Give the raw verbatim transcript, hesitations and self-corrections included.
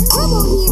Trouble here.